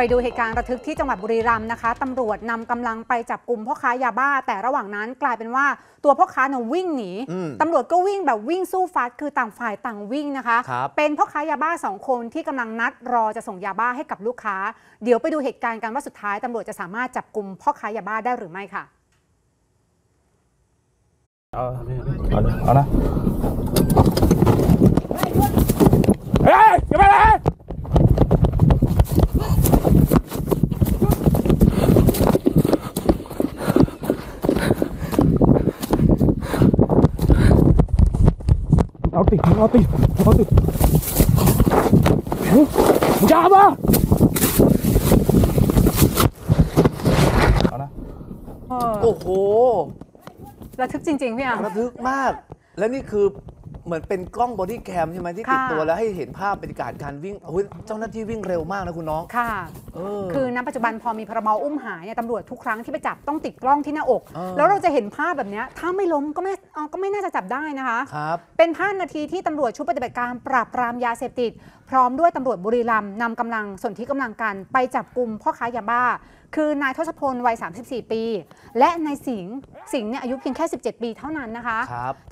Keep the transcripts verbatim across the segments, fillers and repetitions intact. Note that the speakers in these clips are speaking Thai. ไปดูเหตุการณ์ระทึกที่จังหวัดบุรีรัมย์นะคะตำรวจนำกำลังไปจับกลุ่มพ่อค้ายาบ้าแต่ระหว่างนั้นกลายเป็นว่าตัวพ่อค้าเนี่ยวิ่งหนีตำรวจก็วิ่งแบบวิ่งสู้ฟัดคือต่างฝ่ายต่างวิ่งนะคะเป็นพ่อค้ายาบ้าสองคนที่กำลังนัดรอจะส่งยาบ้าให้กับลูกค้าเดี๋ยวไปดูเหตุการณ์กันว่าสุดท้ายตำรวจจะสามารถจับกลุ่มพ่อค้ายาบ้าได้หรือไม่ค่ะเอาเอานะเฮ้ยอย่าไปเลยเอาติดเอาติดเอาติดอย่ามาเอานะโอ้โหระทึกจริงๆพี่อ่ะระทึกมากและนี่คือเหมือนเป็นกล้องบอดี้แคมใช่ไหมที่ติดตัวแล้วให้เห็นภาพบรรยากาศการวิ่งเจ้าหน้าที่วิ่งเร็วมากนะคุณน้องค่ะคือณปัจจุบันพอมีพรบอุ้มหายเนี่ยตำรวจทุกครั้งที่ไปจับต้องติดกล้องที่หน้าอกแล้วเราจะเห็นภาพแบบนี้ถ้าไม่ล้มก็ไม่ก็ไม่น่าจะจับได้นะคะเป็นภาพนาทีที่ตำรวจชุดปฏิบัติการปราบปรามยาเสพติดพร้อมด้วยตำรวจบุรีรัมย์นำกำลังส่วนที่กำลังกันไปจับกลุ่มพ่อค้ายาบ้าคือนายทศพลวัยสามสิบสี่ปีและนายสิงห์สิงห์เนี่ยอายุเพียงแค่สิบเจ็ดปีเท่านั้นนะคะ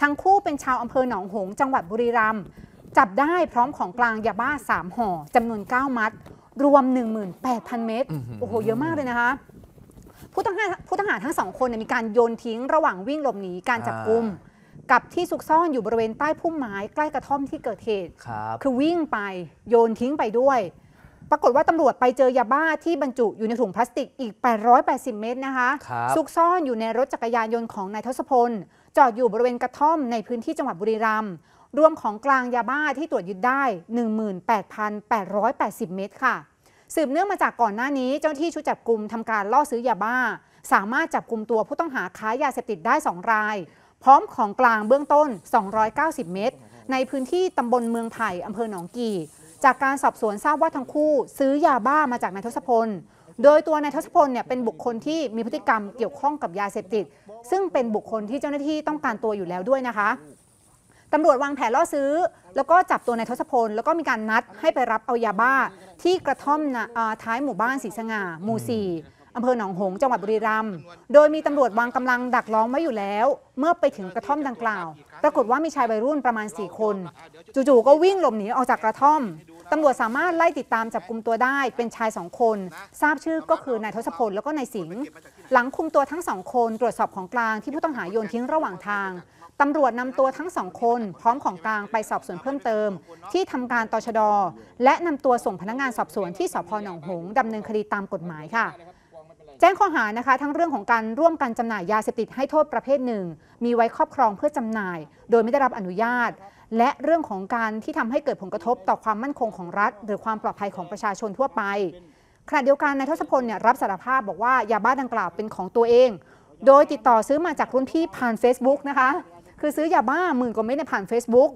ทั้งคู่เป็นชาวอำเภอหนองหงส์จังหวัดบุรีรัมย์จับได้พร้อมของกลางยาบ้าสามห่อจำนวนเก้ามัดรวม หนึ่งหมื่นแปดพัน เมตรโอ้โหเยอะมากเลยนะคะผู้ต้องหาผู้ต้องหาทั้งสองคนมีการโยนทิ้งระหว่างวิ่งหลบหนีการจับกุมกับที่ซุกซ่อนอยู่บริเวณใต้พุ่มไม้ใกล้กระท่อมที่เกิดเหตุ ค, คือวิ่งไปโยนทิ้งไปด้วยปรากฏว่าตำรวจไปเจอยาบ้าที่บรรจุอยู่ในถุงพลาสติกอีกแปดร้อยแปดสิบเมตรนะคะซุกซ่อนอยู่ในรถจักรยานยนต์ของนายทศพลจอดอยู่บริเวณกระท่อมในพื้นที่จังหวัดบุรีรัมย์รวมของกลางยาบ้าที่ตรวจยึดได้ หนึ่งหมื่นแปดพันแปดร้อยแปดสิบ เมตรค่ะสืบเนื่องมาจากก่อนหน้านี้เจ้าที่ชุดจับกุมทำการล่อซื้อยาบ้าสามารถจับกุมตัวผู้ต้องหาค้ายาเสพติดได้สองรายพร้อมของกลางเบื้องต้นสองร้อยเก้าสิบเมตรในพื้นที่ตำบลเมืองไผ่อำเภอหนองกี่จากการสอบสวนทราบว่าทั้งคู่ซื้อยาบ้ามาจากนายทศพลโดยตัวนายทศพลเนี่ยเป็นบุคคลที่มีพฤติกรรมเกี่ยวข้องกับยาเสพติดซึ่งเป็นบุคคลที่เจ้าหน้าที่ต้องการตัวอยู่แล้วด้วยนะคะตำรวจวางแผนล่อซื้อแล้วก็จับตัวนายทศพลแล้วก็มีการนัดให้ไปรับเอายาบ้าที่กระท่อมท้ายหมู่บ้านศรีสง่าหมู่สี่อำเภอหนองหงส์จังหวัดบุรีรัมย์โดยมีตำรวจวางกำลังดักล้อมไว้อยู่แล้วเมื่อไปถึงกระท่อมดังกล่าวปรากฏว่ามีชายวัยรุ่นประมาณสี่คนจู่ๆก็วิ่งหลบหนีออกจากกระท่อมตำรวจสามารถไล่ติดตามจับกุมตัวได้เป็นชายสองคนทราบชื่อก็คือนายทศพลแล้วก็นายสิงห์หลังคุมตัวทั้งสองคนตรวจสอบของกลางที่ผู้ต้องหาโยนทิ้งระหว่างทางตำรวจนำตัวทั้งสองคนพร้อมของกลางไปสอบสวนเพิ่มเติมที่ทำการตชด.และนำตัวส่งพนักงานสอบสวนที่สภ.หนองหงส์ดำเนินคดีตามกฎหมายค่ะแจ้งข้อหานะคะทั้งเรื่องของการร่วมกันจำหน่ายยาเสพติดให้โทษประเภทหนึ่งมีไว้ครอบครองเพื่อจำหน่ายโดยไม่ได้รับอนุญาตและเรื่องของการที่ทำให้เกิดผลกระทบต่อความมั่นคงของรัฐหรือความปลอดภัยของประชาชนทั่วไปขณะเดียวกันนายทศพลเนี่ยรับสารภาพบอกว่ายาบ้าดังกล่าวเป็นของตัวเองโดยติดต่อซื้อมาจากรุ่นพี่ผ่าน Facebook นะคะคือซื้อยาบ้าหมื่นกว่าเม็ดผ่าน Facebook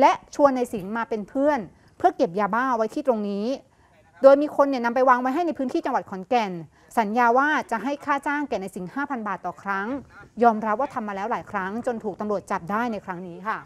และชวนนายสิงห์มาเป็นเพื่อนเพื่อเก็บยาบ้าไว้ที่ตรงนี้โดยมีคนเนี่ยนำไปวางไว้ให้ในพื้นที่จังหวัดขอนแก่นสัญญาว่าจะให้ค่าจ้างแก่นายสิงห์ ห้าพัน บาทต่อครั้งยอมรับว่าทำมาแล้วหลายครั้งจนถูกตำรวจจับได้ในครั้งนี้ค่ะ